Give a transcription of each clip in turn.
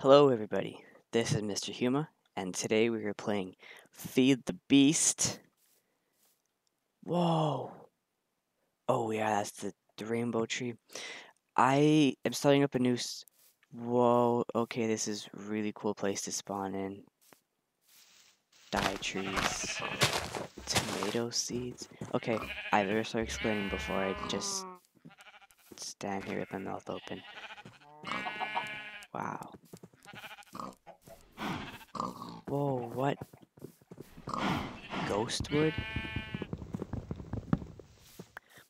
Hello everybody, this is Mr. Huma, and today we are playing Feed the Beast. Whoa! Oh yeah, that's the rainbow tree. I am starting up a new... Whoa, okay, this is a really cool place to spawn in. Dye trees. Tomato seeds. Okay, I better start explaining before I just stand here with my mouth open. Wow. Whoa, what? Ghostwood?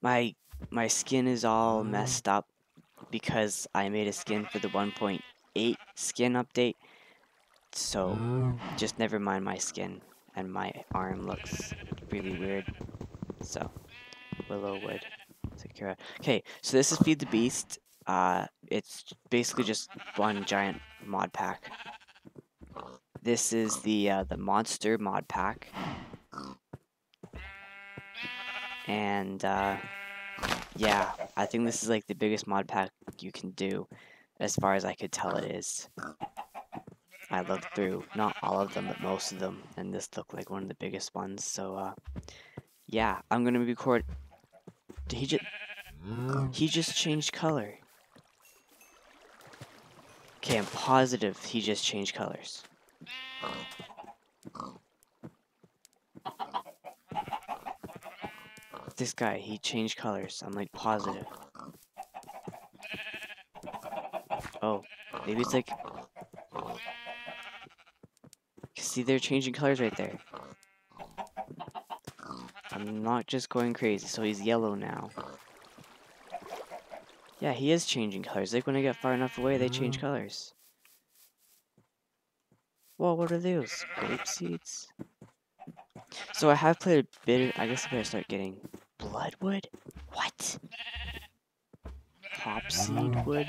My skin is all messed up because I made a skin for the 1.8 skin update. So, just never mind my skin. And my arm looks really weird. So, Willowwood. Okay, so this is Feed the Beast. It's basically just one giant mod pack. This is the Monster mod pack, and yeah, I think this is like the biggest mod pack you can do, as far as I could tell it is. I looked through not all of them, but most of them, and this looked like one of the biggest ones. So yeah, I'm gonna record. He just changed color. Okay, I'm positive he just changed colors. This guy, he changed colors. I'm like positive. Oh, maybe it's like... See, they're changing colors right there. I'm not just going crazy. So he's yellow now. Yeah, he is changing colors. Like when I get far enough away, they change colors. Whoa, what are those? Grape seeds? So I have played a bit of, I guess I better start getting bloodwood? What? Popseed wood?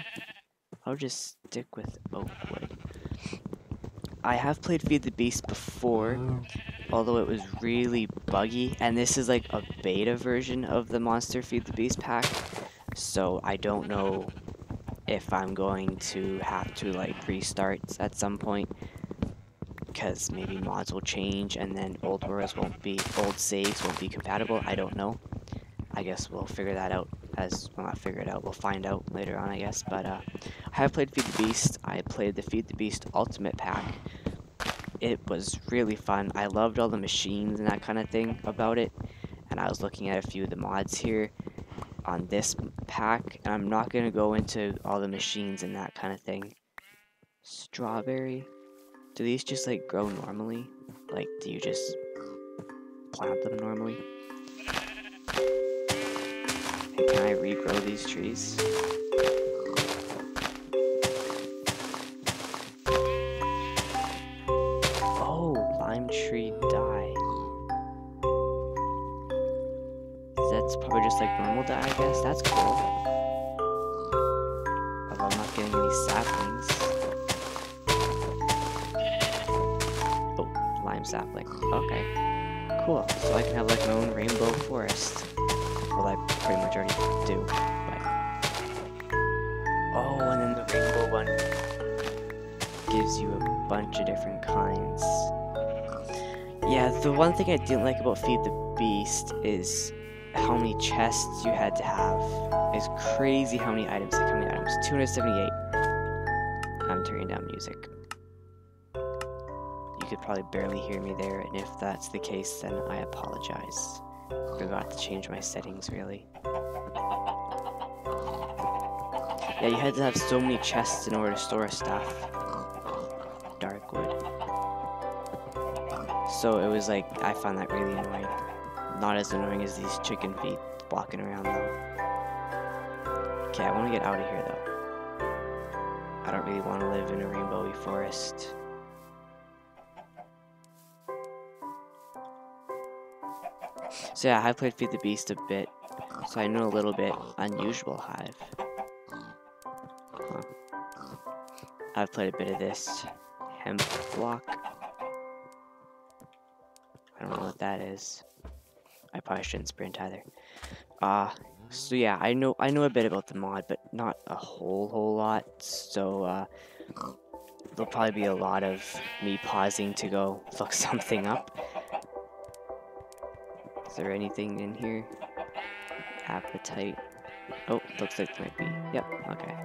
I'll just stick with oak wood. I have played Feed the Beast before, although it was really buggy, and this is like a beta version of the Monster Feed the Beast pack. So I don't know if I'm going to have to like restart at some point, because maybe mods will change and then old saves won't be compatible. I don't know. I guess we'll figure that out. We'll find out later on, I guess. But I have played Feed the Beast. I played the Feed the Beast Ultimate pack. It was really fun. I loved all the machines and that kind of thing about it. And I was looking at a few of the mods here on this pack, and I'm not gonna go into all the machines and that kind of thing. Strawberry. Do these just like grow normally? Like, do you just plant them normally? And can I regrow these trees? Oh, lime tree dye. That's probably just like normal dye, I guess. That's cool. Although I'm not getting any saplings. Oh, lime sapling. Okay. Cool. So I can have like my own rainbow forest. Well, I pretty much already do. But... Oh, and then the rainbow one gives you a bunch of different kinds. Yeah, the one thing I didn't like about Feed the Beast is how many chests you had to have. It's crazy how many items, 278. I'm turning down music. You could probably barely hear me there, and if that's the case, then I apologize. Forgot to change my settings, really. Yeah, you had to have so many chests in order to store stuff. Darkwood. So it was like, I found that really annoying. Not as annoying as these chicken feet walking around though. Okay, I want to get out of here though. I don't really want to live in a rainbowy forest. So yeah, I played Feed the Beast a bit, so I know a little bit. Unusual hive. Huh. I've played a bit of this. Hemp block. I don't know what that is. I probably shouldn't sprint either. So yeah, I know a bit about the mod, but not a whole lot. So there'll probably be a lot of me pausing to go look something up. Is there anything in here? Appetite. Oh, looks like there might be. Yep, okay.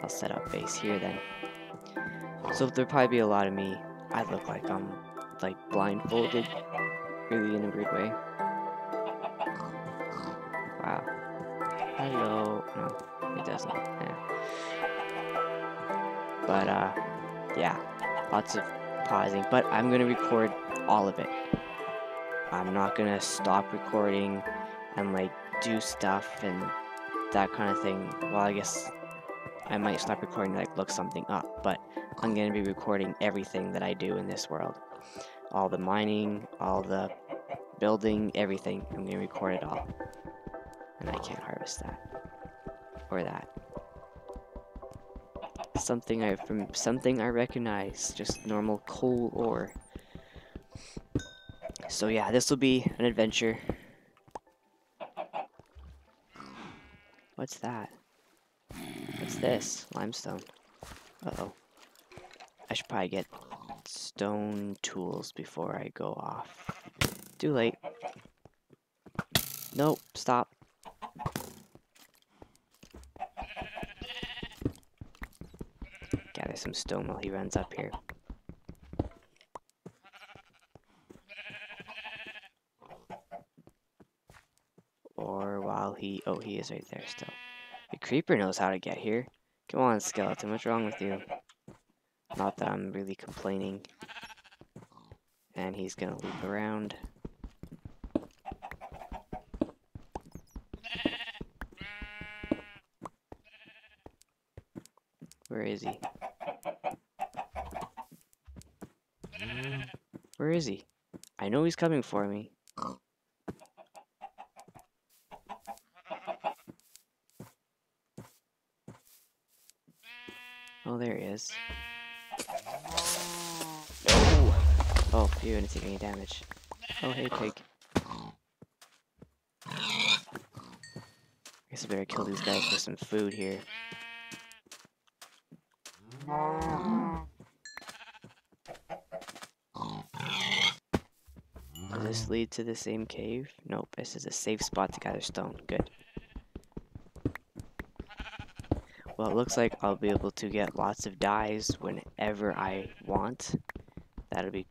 I'll set up base here then. So there'll probably be a lot of me. I look like I'm, like, blindfolded. Really in a weird way. Wow. Hello. No, it doesn't. Yeah. But, yeah. Lots of pausing. But I'm gonna record all of it. I'm not gonna stop recording and, like, do stuff and that kind of thing. Well, I guess I might stop recording to, like, look something up, but I'm gonna be recording everything that I do in this world. All the mining, all the building, everything. I'm gonna record it all. And I can't harvest that. Or that. Something I recognize, just normal coal ore. So yeah, this will be an adventure. What's that? What's this? Limestone. Uh-oh. I should probably get stone tools before I go off. Too late. Nope, stop. Gather some stone while he runs up here. Or while he... Oh, he is right there still. The creeper knows how to get here. Come on, skeleton, what's wrong with you? Not that I'm really complaining. And he's gonna loop around. Where is he? Where is he? I know he's coming for me. Oh, there he is. No! Oh, you didn't take any damage. Oh, hey, pig. I guess I better kill these guys for some food here. Does this lead to the same cave? Nope, this is a safe spot to gather stone. Good. Well, it looks like I'll be able to get lots of dyes whenever I want. That'll be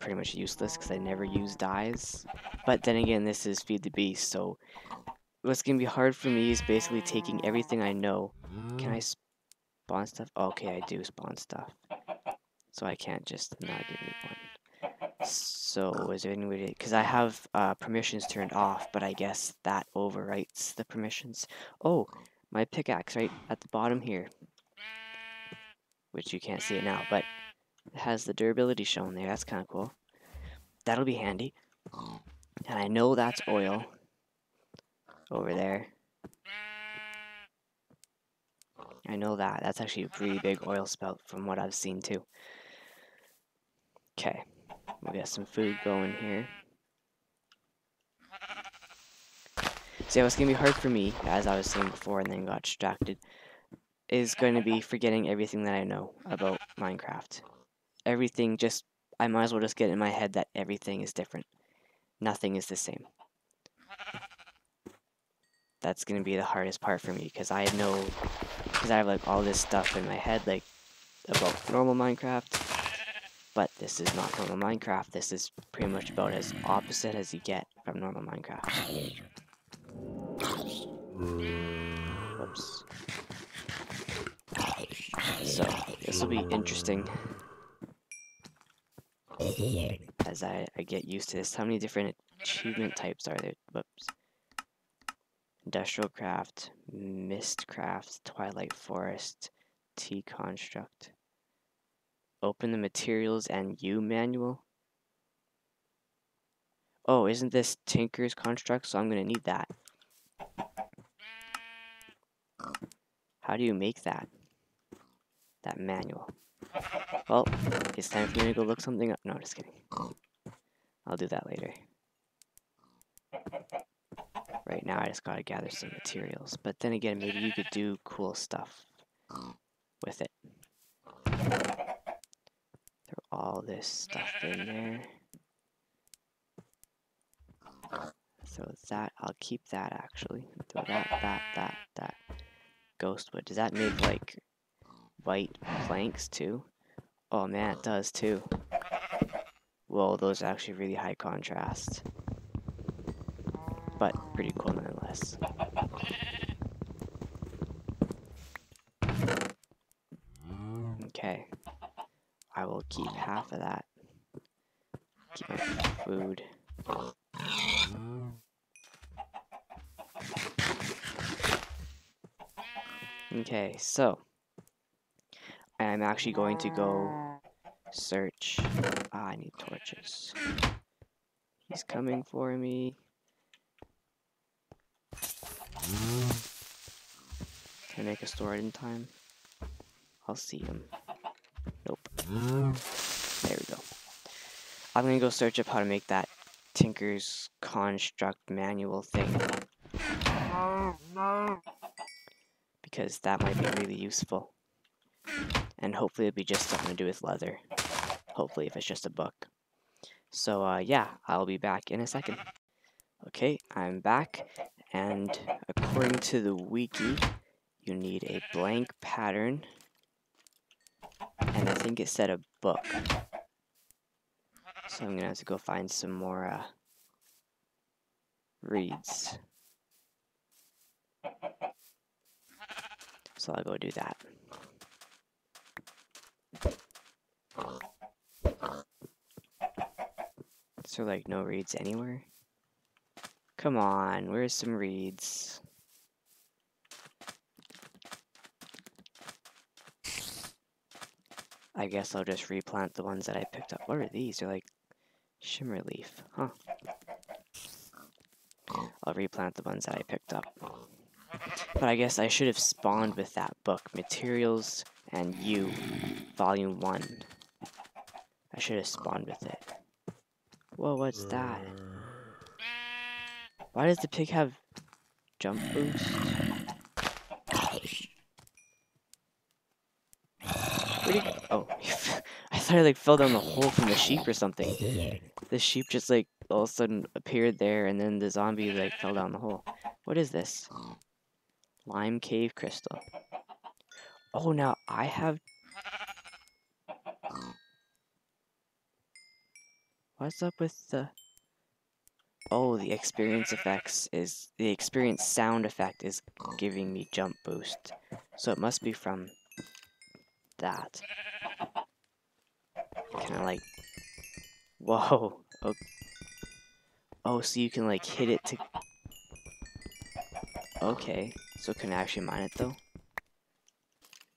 pretty much useless because I never use dyes. But then again, this is Feed the Beast, so what's going to be hard for me is basically taking everything I know. Can I spawn stuff? Okay, I do spawn stuff. So I can't just not give me one. So is there any way to... Because I have permissions turned off, but I guess that overwrites the permissions. Oh! My pickaxe right at the bottom here, which you can't see it now, but it has the durability shown there. That's kind of cool. That'll be handy. And I know that's oil over there. I know that. That's actually a pretty big oil spout from what I've seen too. Okay, we'll get some food going here. So yeah, what's going to be hard for me, as I was saying before and then got distracted, is going to be forgetting everything that I know about Minecraft. Everything just, I might as well just get in my head that everything is different. Nothing is the same. That's going to be the hardest part for me, because I know, because I have like all this stuff in my head, like, about normal Minecraft, but this is not normal Minecraft. This is pretty much about as opposite as you get from normal Minecraft. Oops. So this will be interesting as I get used to this. How many different achievement types are there? Whoops. Industrial Craft, Mystcraft, Twilight Forest, Tinker's Construct. Open the Materials and You manual. Oh, isn't this Tinker's Construct? So I'm gonna need that. How do you make that? That manual. Well, it's time for me to go look something up. No, just kidding. I'll do that later. Right now I just gotta gather some materials. But then again, maybe you could do cool stuff with it. all this stuff in there. So that, I'll keep that actually. Throw that. Ghostwood. Does that make like white planks too? Oh man, it does too. Whoa, those are actually really high contrast. But pretty cool nonetheless. Okay. I will keep half of that. Keep my food. Okay, so I'm actually going to go search. I need torches. He's coming for me. Can I make a sword in time? I'll see him. Nope. There we go. I'm gonna go search up how to make that Tinker's Construct manual thing. Because that might be really useful. And hopefully it'll be just something to do with leather. Hopefully, if it's just a book. So yeah, I'll be back in a second. Okay, I'm back. And according to the wiki, you need a blank pattern. And I think it said a book. So I'm gonna have to go find some more reads. So I'll go do that. Is there like no reeds anywhere? Come on, where's some reeds? I guess I'll just replant the ones that I picked up. What are these? They're like shimmer leaf, huh? I'll replant the ones that I picked up. But I guess I should have spawned with that book, Materials and You, Volume 1. I should have spawned with it. Whoa, what's that? Why does the pig have jump boost? Oh, I thought I like fell down the hole from the sheep or something. The sheep just like all of a sudden appeared there, and then the zombie like fell down the hole. What is this? Lime cave crystal. Oh, now I have... What's up with the... Oh, the experience effects is... The experience sound effect is giving me jump boost. So it must be from that. Can I like... Whoa. Oh, oh, so you can like hit it to... Okay. So can I actually mine it though?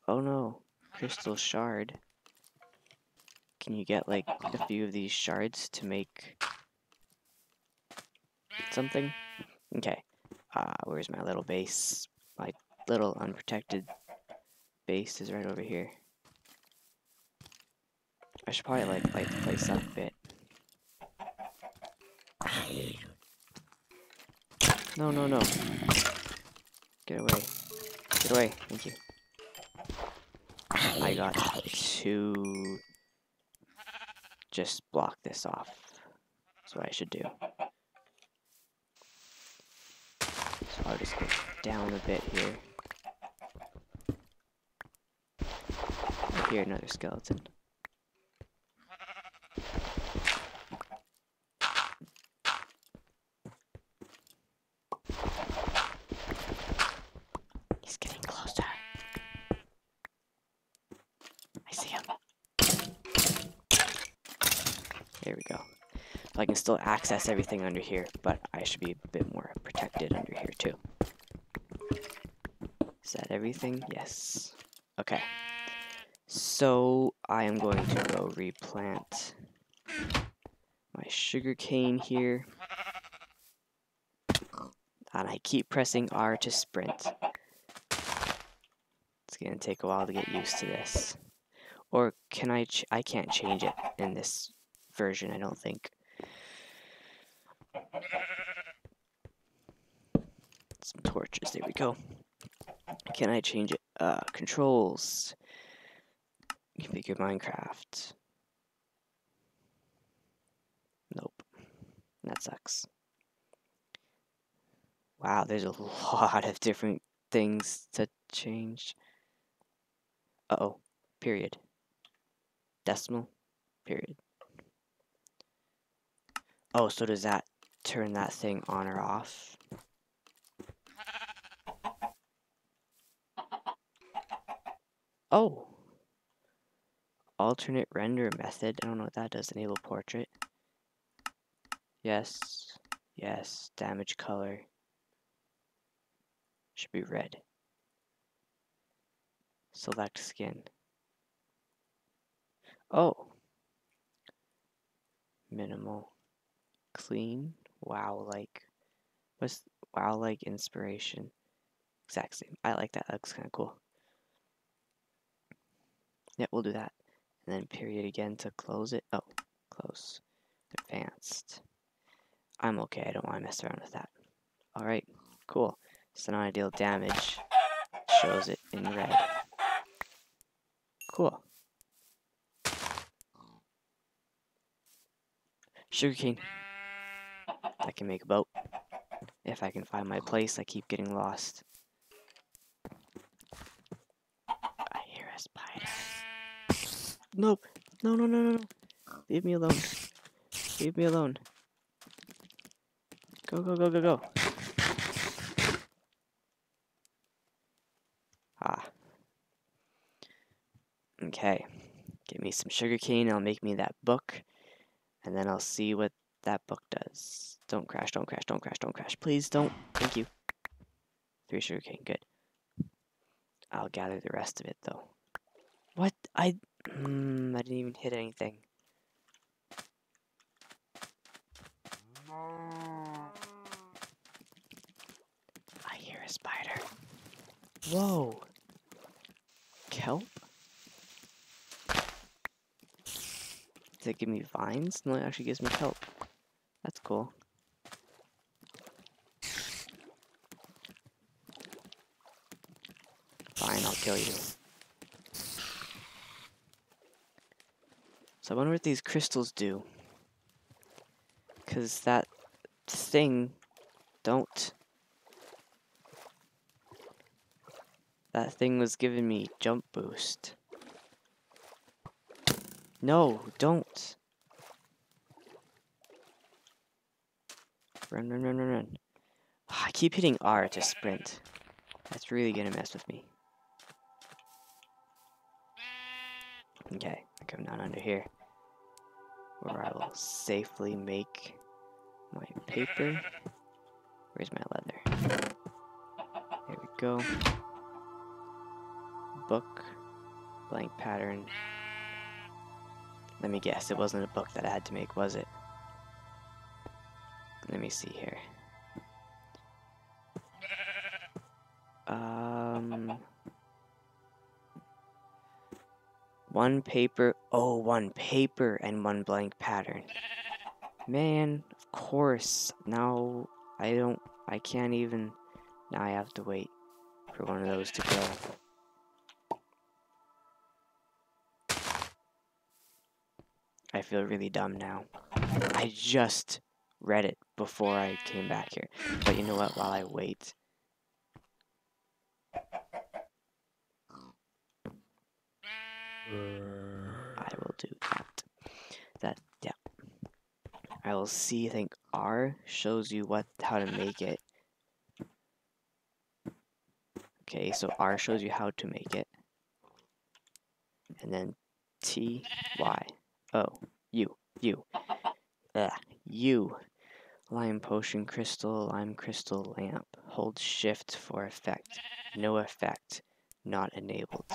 Oh no. Crystal shard. Can you get like a few of these shards to make something? Okay. Where's my little base? My little unprotected base is right over here. I should probably like light the place up a bit. No, no, no. Get away. Get away. Thank you. I got to just block this off. That's what I should do. So I'll just go down a bit here. I hear another skeleton. I can still access everything under here, but I should be a bit more protected under here too. Is that everything? Yes. Okay. So I am going to go replant my sugar cane here. And I keep pressing R to sprint. It's gonna take a while to get used to this. Or can I? I can't change it in this version, I don't think. Some torches, there we go. Can I change it? Controls. Configure Minecraft. that sucks. Wow, there's a lot of different things to change. Uh-oh. Period. Decimal. Period. Oh, so does that turn that thing on or off? Oh! Alternate render method. I don't know what that does. Enable portrait. Yes. Yes. Damage color. Should be red. Select skin. Oh. Minimal. Clean. Wow, like. What's wow, like inspiration? Exact same. I like that. That looks kind of cool. Yeah, we'll do that. And then period again to close it. Oh, close. Advanced. I'm okay. I don't want to mess around with that. Alright, cool. So now I deal damage. Shows it in red. Cool. Sugarcane. I can make a boat. If I can find my place, I keep getting lost. I hear a spider. No, no, no, no, no, no. Leave me alone. Leave me alone. Go, go, go, go, go. Ah. Okay. Get me some sugarcane. I'll make me that book. And then I'll see what that book does. Don't crash, don't crash, don't crash, don't crash. Please don't. Thank you. 3 sugarcane. Good. I'll gather the rest of it, though. What? I didn't even hit anything. I hear a spider. Whoa. Kelp? Does it give me vines? No, it actually gives me kelp. That's cool. Fine, I'll kill you. So I wonder what these crystals do. Because that thing don't. That thing was giving me jump boost. No, don't. Run, run, run, run, run. Oh, I keep hitting R to sprint. That's really gonna mess with me. Okay, I come down under here. Where I will safely make my paper. Where's my leather? There we go. Book. Blank pattern. Let me guess, it wasn't a book that I had to make, was it? Let me see here. One paper, oh, one paper and one blank pattern. Man, of course. Now I can't even, now I have to wait for one of those to go. I feel really dumb now. I just read it before I came back here. But you know what? While I wait. I will do that. That, yeah. I will see, I think R shows you how to make it. Okay, so R shows you how to make it. And then T, Y. Oh, you. You. Lime potion crystal, lime crystal lamp. Hold shift for effect. No effect. Not enabled.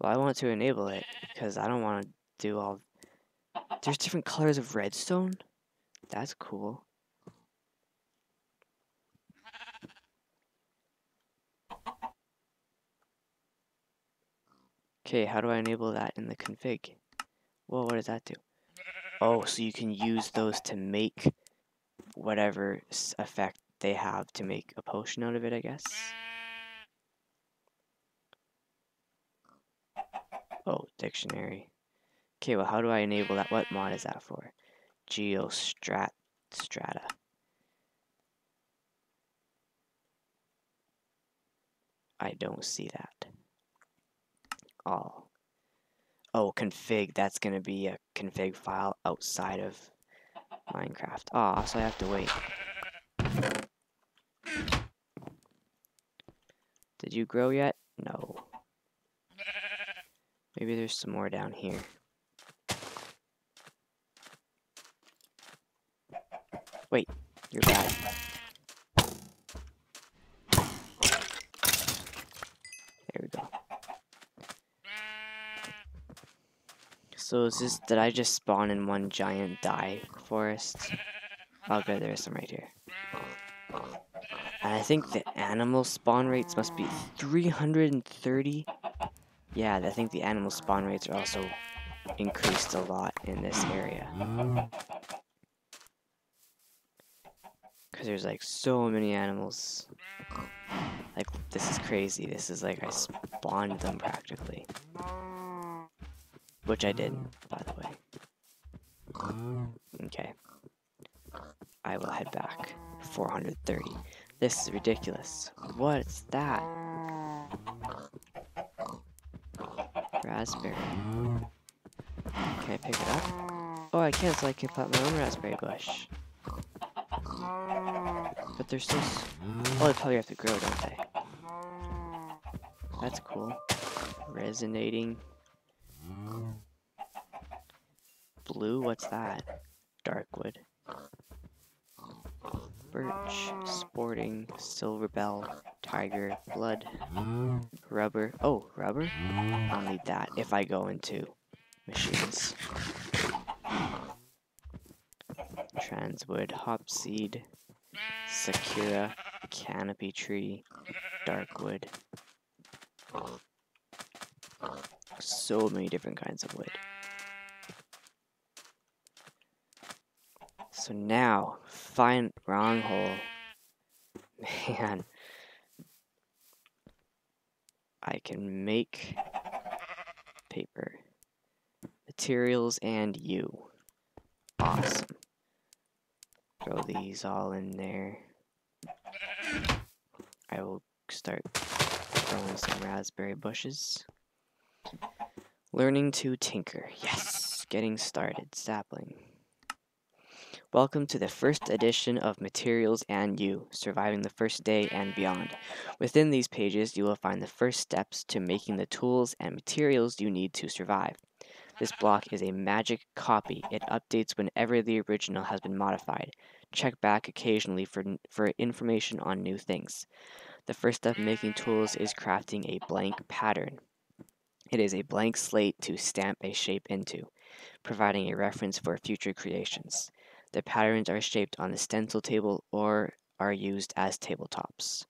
Well, I want to enable it, because I don't want to do all... There's different colors of redstone? That's cool. Okay, how do I enable that in the config? Well, what does that do? Oh, so you can use those to make whatever effect they have to make a potion out of it, I guess. Oh, dictionary. Okay, well, how do I enable that? What mod is that for? Geostrat, strata. I don't see that. All. Oh, config. That's gonna be a config file outside of Minecraft. Ah, so I have to wait. Did you grow yet? No. Maybe there's some more down here. Wait, you're bad. There we go. So is this, did I just spawn in one giant dye forest? Oh good, there is some right here. And I think the animal spawn rates must be 330. Yeah, I think the animal spawn rates are also increased a lot in this area. Because there's like so many animals. Like, this is crazy. This is like I spawned them practically. Which I didn't, by the way. Okay. I will head back. 430. This is ridiculous. What's that? Raspberry. Can I pick it up? Oh, I can, so I can plant my own raspberry bush. But they're so... Oh, they probably have to grow, don't they? That's cool. Resonating. Blue? What's that? Darkwood. Birch. Sporting. Silver bell. Tiger. Blood. Rubber. Oh, rubber? I'll need that if I go into machines. Transwood. Hopseed. Sakura. Canopy tree. Darkwood. So many different kinds of wood. So now, find wrong hole. Man. I can make paper. Materials and You. Awesome. Throw these all in there. I will start throwing some raspberry bushes. Learning to tinker. Yes! Getting started. Sapling. Welcome to the first edition of Materials and You, Surviving the First Day and Beyond. Within these pages, you will find the first steps to making the tools and materials you need to survive. This block is a magic copy. It updates whenever the original has been modified. Check back occasionally for information on new things. The first step in making tools is crafting a blank pattern. It is a blank slate to stamp a shape into, providing a reference for future creations. The patterns are shaped on the stencil table or are used as tabletops.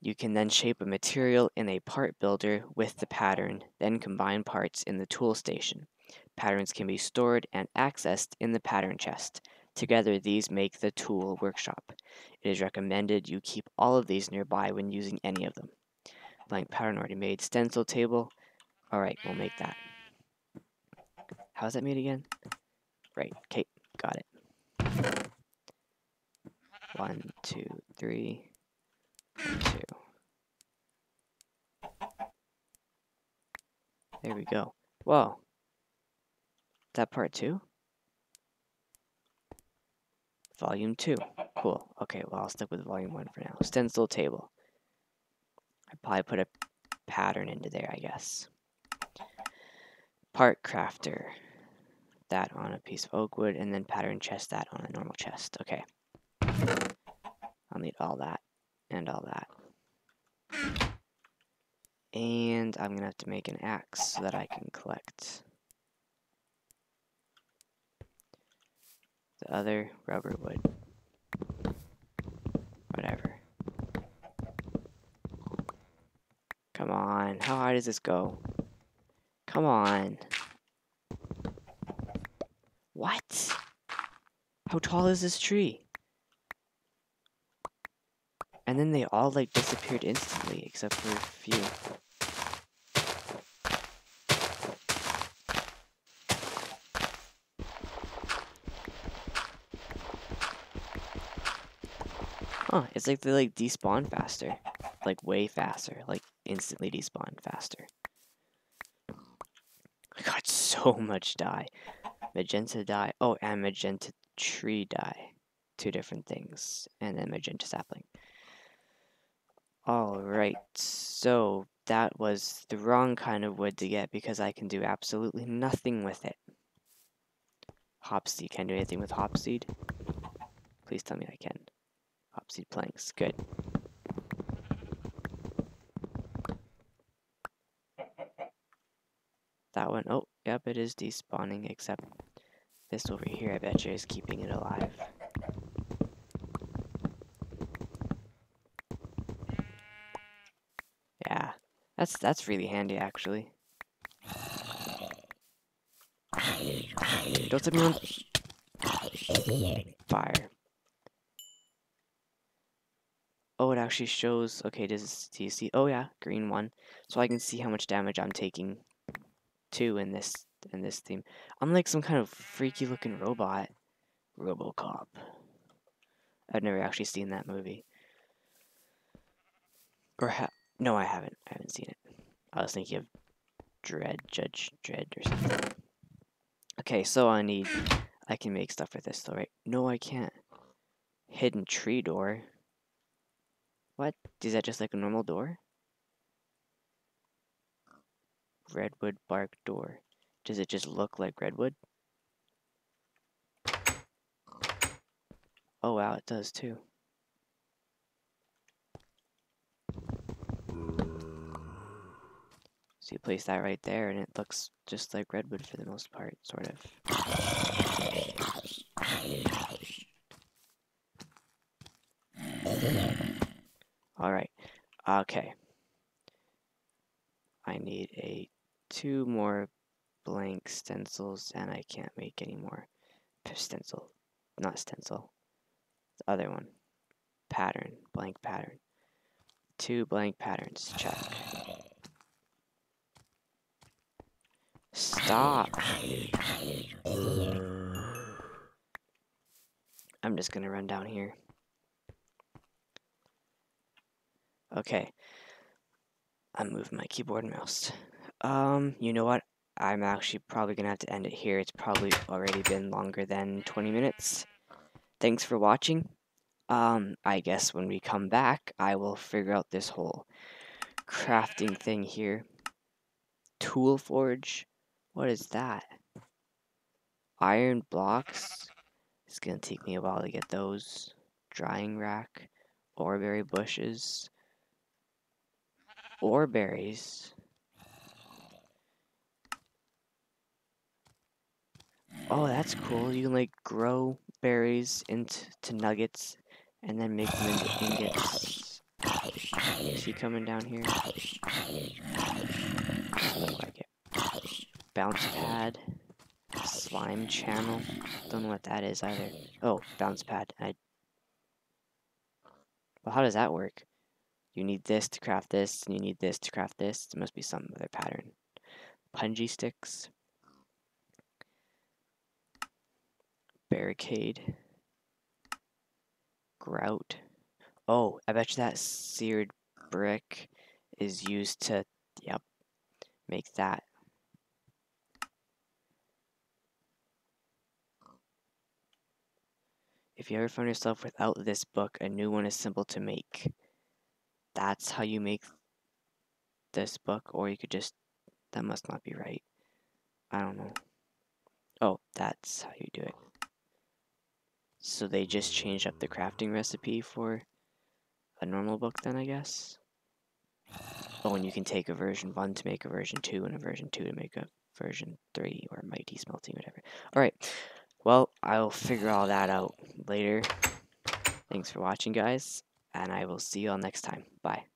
You can then shape a material in a part builder with the pattern, then combine parts in the tool station. Patterns can be stored and accessed in the pattern chest. Together, these make the tool workshop. It is recommended you keep all of these nearby when using any of them. Blank pattern already made. Stencil table. Alright, we'll make that. How's that made again? Right, okay. Got it. 1, 2, 3, 2. There we go. Whoa. Is that part 2? Volume 2. Cool. Okay, well, I'll stick with volume 1 for now. Stencil table. I probably put a pattern into there, I guess. Part crafter. That on a piece of oak wood, and then pattern chest that on a normal chest. Okay. I'll need all that, and all that. And I'm gonna have to make an axe so that I can collect the other rubber wood. Whatever. Come on, how high does this go? Come on. What? How tall is this tree? And then they all like disappeared instantly, except for a few. Huh, it's like they like despawn faster. Like way faster. Like instantly despawn faster. I got so much dye. Magenta dye. Oh, and magenta tree dye. Two different things. And then magenta sapling. Alright, so that was the wrong kind of wood to get because I can do absolutely nothing with it. Hopseed. Can I do anything with hopseed? Please tell me I can. Hopseed planks. Good. That one. Oh, yep, it is despawning, except this over here, I bet you, is keeping it alive. Yeah, that's really handy, actually. Don't set me on fire. Oh, it actually shows. Okay, do you see? Oh yeah, green one. So I can see how much damage I'm taking. Two in this theme. I'm like some kind of freaky looking robot. Robocop. I've never actually seen that movie. Or no, I haven't. I haven't seen it. I was thinking of Dread, Judge Dread or something. Okay, so I can make stuff with this though, right? No, I can't. Hidden tree door. What? Is that just like a normal door? Redwood bark door. Does it just look like redwood? Oh wow, it does too. So you place that right there and it looks just like redwood for the most part, sort of. Alright, okay. I need two more blank stencils, and I can't make any more stencil. Not stencil. The other one. Pattern. Blank pattern. Two blank patterns. Check. Stop. I'm just gonna run down here. Okay. I'm moving my keyboard and mouse. You know what? I'm actually probably gonna have to end it here. It's probably already been longer than 20 minutes. Thanks for watching. I guess when we come back, I will figure out this whole crafting thing here. Tool forge? What is that? Iron blocks? It's gonna take me a while to get those. Drying rack. Oreberry bushes. Or berries. Oh, that's cool. You can like grow berries into nuggets and then make them into ingots. Is he coming down here? Like it. Bounce pad. Slime channel. Don't know what that is either. Oh, bounce pad. Well, how does that work? You need this to craft this, and you need this to craft this. There must be some other pattern. Punji sticks. Barricade. Grout. Oh, I bet you that seared brick is used to, yep, make that. If you ever found yourself without this book, a new one is simple to make. That's how you make this book, or you could just, that must not be right. I don't know. Oh, that's how you do it. So they just changed up the crafting recipe for a normal book then, I guess. Oh, and you can take a version 1 to make a version 2, and a version 2 to make a version 3, or mighty smelting, whatever. Alright, well, I'll figure all that out later. Thanks for watching, guys. And I will see you all next time. Bye.